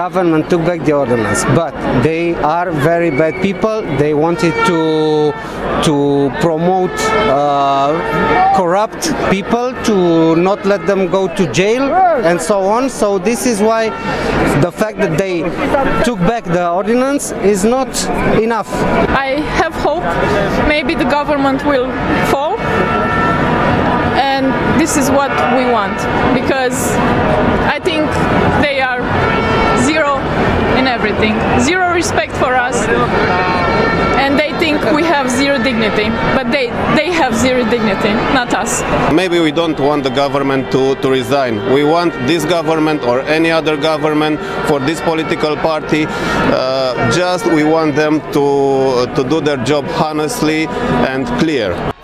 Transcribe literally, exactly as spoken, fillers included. government took back the ordinance, but they are very bad people. They wanted to to promote uh, corrupt people, to not let them go to jail and so on. So this is why the fact that they took back the ordinance is not enough. I have hope maybe the government will fall, and this is what we want, because I think they are zero in everything, zero respect for us, and they think we have zero dignity, but they, they have zero dignity, not us. Maybe we don't want the government to, to resign. We want this government or any other government for this political party, uh, just we want them to, to do their job honestly and clear.